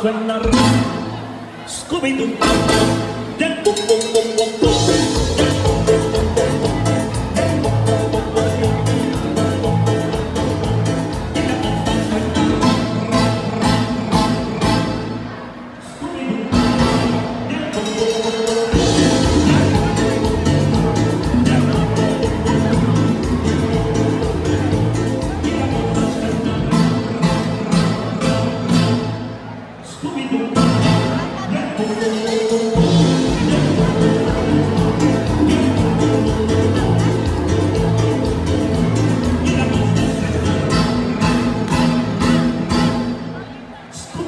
Suena Scooby Do Pa Pa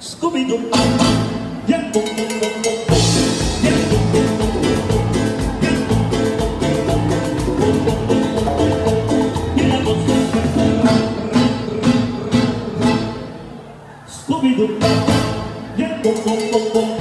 Scooby Do Pa Pa Scooby Do Pa Pa Scooby Do Pa Pa, yeah, boom, boom, boom, boom.